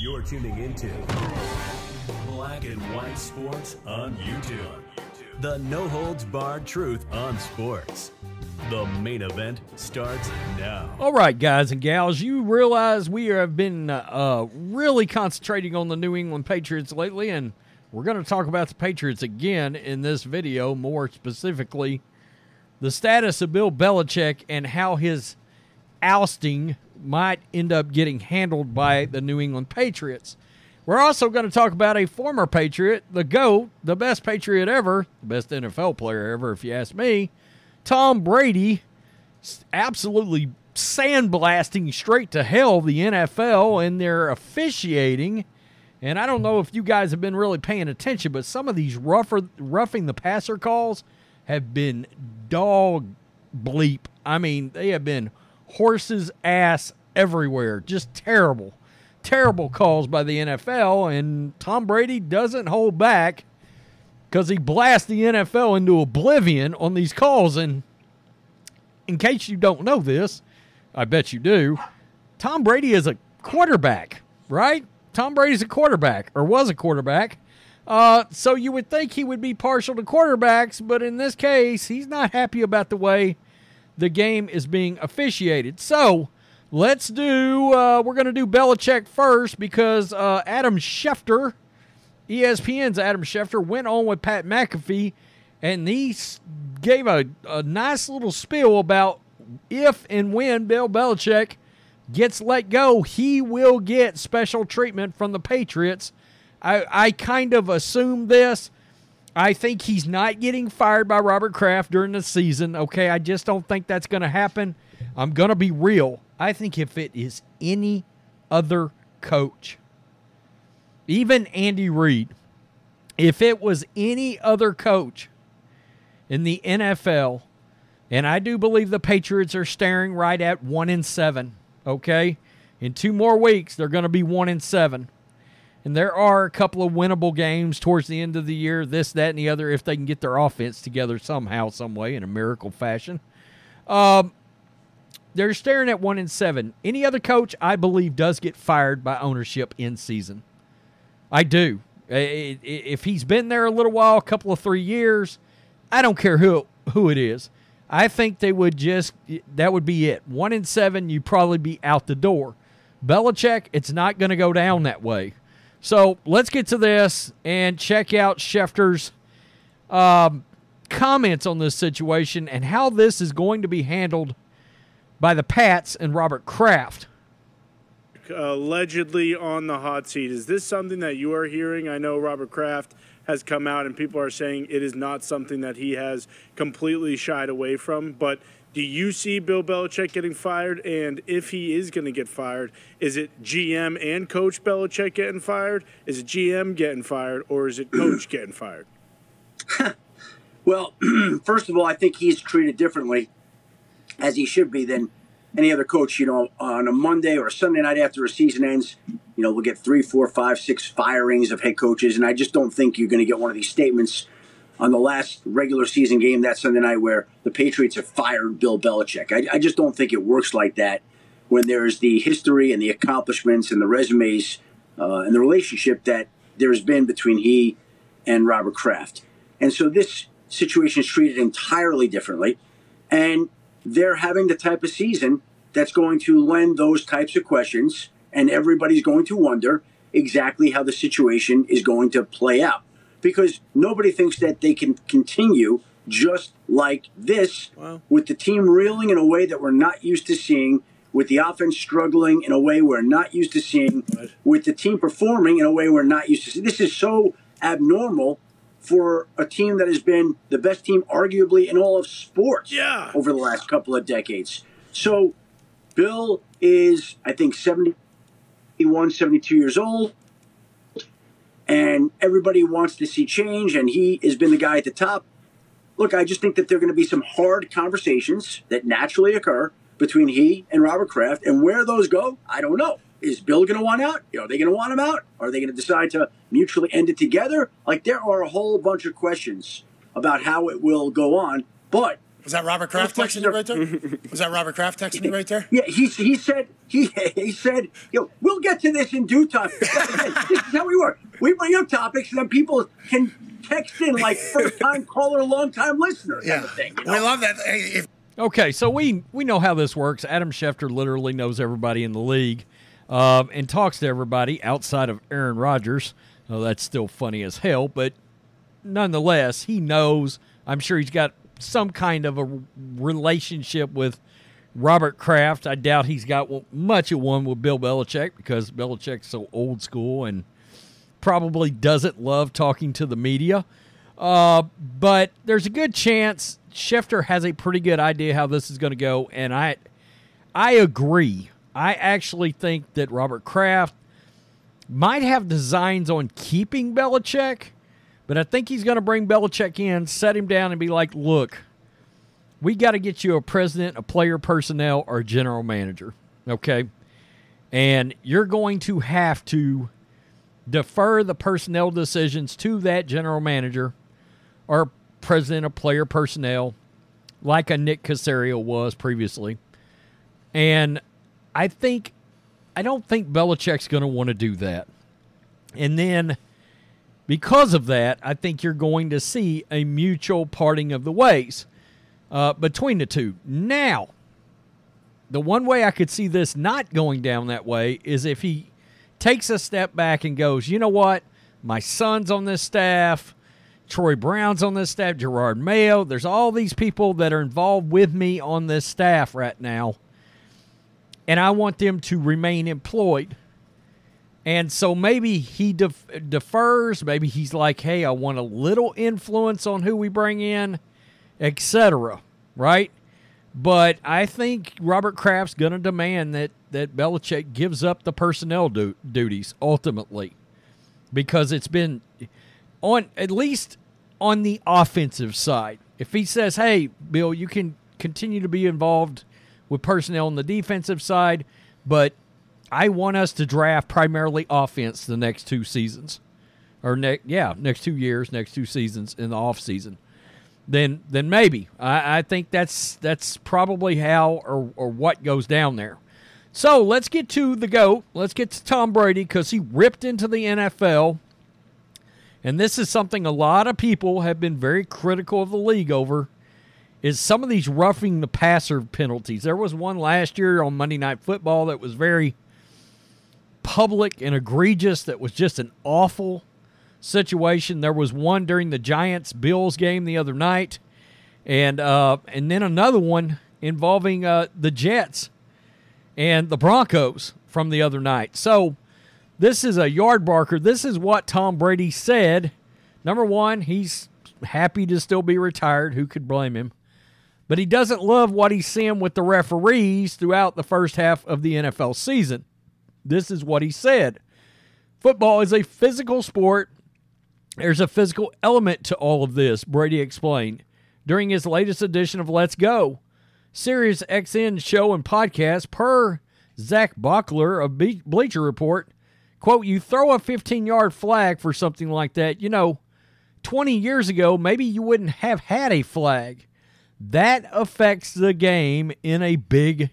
You're tuning into Black and White Sports on YouTube. The no-holds-barred truth on sports. The main event starts now. All right, guys and gals, you realize we have been really concentrating on the New England Patriots lately, and we're going to talk about the Patriots again in this video, more specifically the status of Bill Belichick and how his ousting might end up getting handled by the New England Patriots. We're also going to talk about a former Patriot, the GOAT, the best Patriot ever, the best NFL player ever, if you ask me, Tom Brady, absolutely sandblasting straight to hell the NFL and their officiating. And I don't know if you guys have been really paying attention, but some of these roughing the passer calls have been dog bleep. I mean, they have been horse's ass everywhere. Just terrible, terrible calls by the NFL. And Tom Brady doesn't hold back, because he blasts the NFL into oblivion on these calls. And in case you don't know this, I bet you do, Tom Brady is a quarterback, right? Tom Brady's a quarterback, or was a quarterback. So you would think he would be partial to quarterbacks, but in this case, he's not happy about the way the game is being officiated. So let's do, we're going to do Belichick first, because Adam Schefter, ESPN's Adam Schefter, went on with Pat McAfee, and he gave a nice little spiel about if and when Bill Belichick gets let go, he will get special treatment from the Patriots. I kind of assume this. I think he's not getting fired by Robert Kraft during the season, okay? I just don't think that's going to happen. I'm going to be real. I think if it is any other coach, even Andy Reid, if it was any other coach in the NFL, and I do believe the Patriots are staring right at 1-7, okay? In 2 more weeks, they're going to be 1-7. And there are a couple of winnable games towards the end of the year, this, that, and the other, if they can get their offense together somehow, some way, in a miracle fashion. They're staring at 1-7. Any other coach, I believe, does get fired by ownership in season. I do. If he's been there a little while, a couple of 3 years, I don't care who it is. I think they would just, that would be it. 1-7, you'd probably be out the door. Belichick, it's not going to go down that way. So let's get to this and check out Schefter's comments on this situation and how this is going to be handled by the Pats and Robert Kraft. Allegedly on the hot seat. Is this something that you are hearing? I know Robert Kraft has come out and people are saying it is not something that he has completely shied away from, but do you see Bill Belichick getting fired? And if he is going to get fired, is it GM and Coach Belichick getting fired? Is it GM getting fired, or is it Coach getting fired? Well, first of all, I think he's treated differently, as he should be, than any other coach. You know, on a Monday or a Sunday night after a season ends, you know, we'll get 3, 4, 5, 6 firings of head coaches, and I just don't think you're going to get one of these statements on the last regular season game that Sunday night where the Patriots have fired Bill Belichick. I just don't think it works like that when there's the history and the accomplishments and the resumes and the relationship that there's been between he and Robert Kraft. And so this situation is treated entirely differently, and they're having the type of season that's going to lend those types of questions, and everybody's going to wonder exactly how the situation is going to play out, because nobody thinks that they can continue just like this. Wow. With the team reeling in a way that we're not used to seeing, with the offense struggling in a way we're not used to seeing, right, with the team performing in a way we're not used to seeing. This is so abnormal for a team that has been the best team arguably in all of sports, yeah, over the last couple of decades. So Bill is, I think, 71, 72 years old, and everybody wants to see change, and he has been the guy at the top. Look, I just think that there are going to be some hard conversations that naturally occur between he and Robert Kraft, and where those go, I don't know. Is Bill going to want out? Are they going to want him out? Are they going to decide to mutually end it together? Like, there are a whole bunch of questions about how it will go on. But Was that Robert Kraft texting you right there? Was that Robert Kraft texting you right there? Yeah, he said, "Yo, we'll get to this in due time." This is how we work. We bring up topics, and then people can text in like first-time caller, long-time listener. Yeah, kind of thing, you know? We love that. Hey, okay, so we know how this works. Adam Schefter literally knows everybody in the league and talks to everybody outside of Aaron Rodgers. Oh, that's still funny as hell, but nonetheless, he knows. I'm sure he's got some kind of a relationship with Robert Kraft. I doubt he's got much of one with Bill Belichick because Belichick's so old school and probably doesn't love talking to the media. But there's a good chance Schefter has a pretty good idea how this is going to go, and I agree. I actually think that Robert Kraft might have designs on keeping Belichick, but I think he's going to bring Belichick in, set him down, and be like, look, we got to get you a president, a player personnel, or a general manager, okay? And you're going to have to defer the personnel decisions to that general manager or president of player personnel like a Nick Caserio was previously. And I don't think Belichick's going to want to do that. And then because of that, I think you're going to see a mutual parting of the ways between the two. Now, the one way I could see this not going down that way is if he takes a step back and goes, you know what, my son's on this staff, Troy Brown's on this staff, Gerard Mayo, there's all these people that are involved with me on this staff right now, and I want them to remain employed. And so maybe he defers. Maybe he's like, hey, I want a little influence on who we bring in, etc. Right? But I think Robert Kraft's going to demand that Belichick gives up the personnel duties ultimately, because it's been at least on the offensive side. If he says, hey, Bill, you can continue to be involved with personnel on the defensive side, but I want us to draft primarily offense the next two seasons, or next two seasons in the offseason, then maybe. I think that's probably how or what goes down there. So let's get to the GOAT. Let's get to Tom Brady, because he ripped into the NFL, and this is something a lot of people have been very critical of the league over, is some of these roughing the passer penalties. There was one last year on Monday Night Football that was very public and egregious, that was just an awful situation. There was one during the Giants-Bills game the other night, and then another one involving the Jets and the Broncos from the other night. So this is a yard barker. This is what Tom Brady said. Number one, he's happy to still be retired. Who could blame him? But he doesn't love what he's seeing with the referees throughout the first half of the NFL season. This is what he said. Football is a physical sport. There's a physical element to all of this, Brady explained during his latest edition of Let's Go, Sirius XM show and podcast. Per Zach Buckler of Bleacher Report, quote, you throw a 15-yard flag for something like that, 20 years ago, maybe you wouldn't have had a flag. That affects the game in a big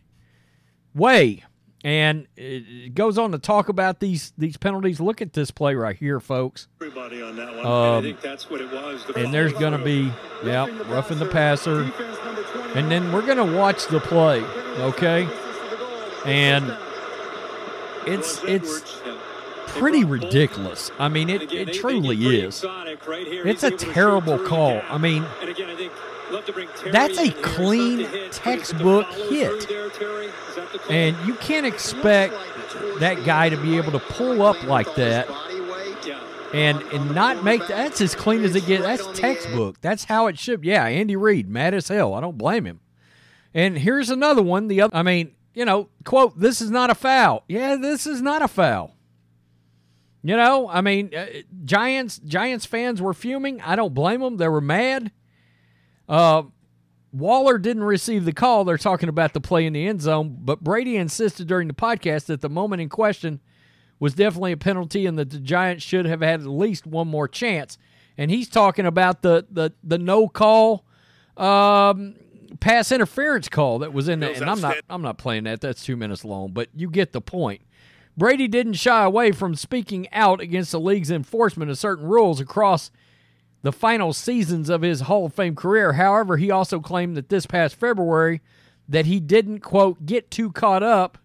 way. And it goes on to talk about these penalties. Look at this play right here, folks. Everybody on that one. And I think that's what it was. And there's going to be, yeah, roughing the passer. And then we're going to watch the play, okay? And it's pretty ridiculous. I mean, it truly is. It's a terrible call. I mean, that's a clean textbook hit. And you can't expect that guy to be able to pull up like that and not make that's as clean as it gets. That's textbook. That's how it should. Yeah, Andy Reid, mad as hell. I don't blame him. And here's another one. I mean, quote, this is not a foul. Yeah, this is not a foul. I mean, Giants fans were fuming. I don't blame them. They were mad. Waller didn't receive the call. They're talking about the play in the end zone, but Brady insisted during the podcast that the moment in question was definitely a penalty and that the Giants should have had at least one more chance. And he's talking about the no call pass interference call that was in there, and I'm not playing that. That's 2 minutes long, but you get the point. Brady didn't shy away from speaking out against the league's enforcement of certain rules across the final seasons of his Hall of Fame career. However, he also claimed that this past February that he didn't, quote, get too caught up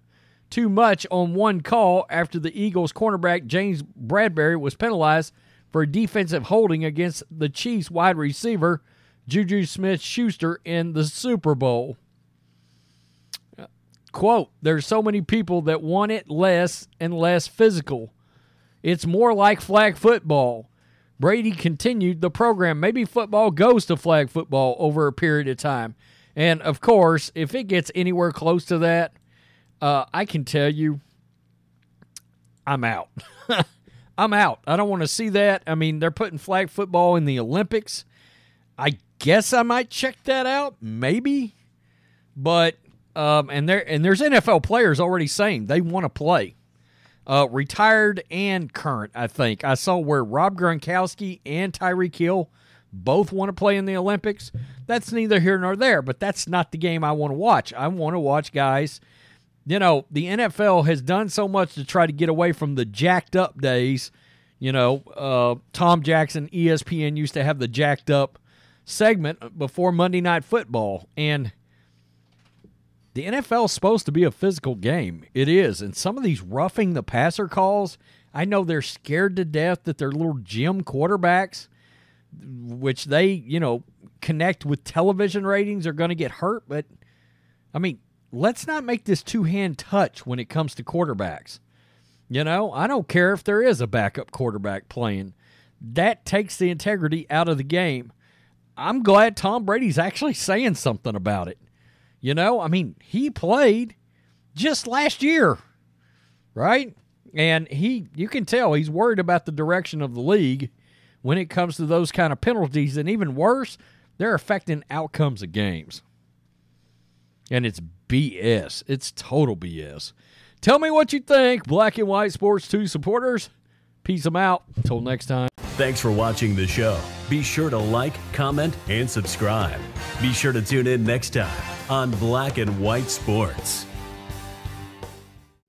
too much on one call after the Eagles cornerback James Bradberry was penalized for defensive holding against the Chiefs wide receiver Juju Smith-Schuster in the Super Bowl. Quote, there's so many people that want it less and less physical. It's more like flag football. Brady continued the program. Maybe football goes to flag football over a period of time. And, of course, if it gets anywhere close to that, I can tell you I'm out. I'm out. I don't want to see that. I mean, they're putting flag football in the Olympics. I guess I might check that out, maybe. But... And there's NFL players already saying they want to play, retired and current, I think. I saw where Rob Gronkowski and Tyreek Hill both want to play in the Olympics. That's neither here nor there, but that's not the game I want to watch. I want to watch guys. You know, the NFL has done so much to try to get away from the jacked up days. You know, Tom Jackson, ESPN used to have the jacked up segment before Monday Night Football, and the NFL is supposed to be a physical game. It is. And some of these roughing the passer calls, I know they're scared to death that they're little gym quarterbacks, which they, you know, connect with television ratings, are going to get hurt. But, I mean, let's not make this two-hand touch when it comes to quarterbacks. You know, I don't care if there is a backup quarterback playing. That takes the integrity out of the game. I'm glad Tom Brady's actually saying something about it. You know, I mean, he played just last year, right? And you can tell he's worried about the direction of the league when it comes to those kind of penalties. And even worse, they're affecting outcomes of games. And it's BS. It's total BS. Tell me what you think, Black and White Sports 2 supporters. Peace them out. Until next time. Thanks for watching the show. Be sure to like, comment, and subscribe. Be sure to tune in next time on Black and White Sports.